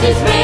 This is me.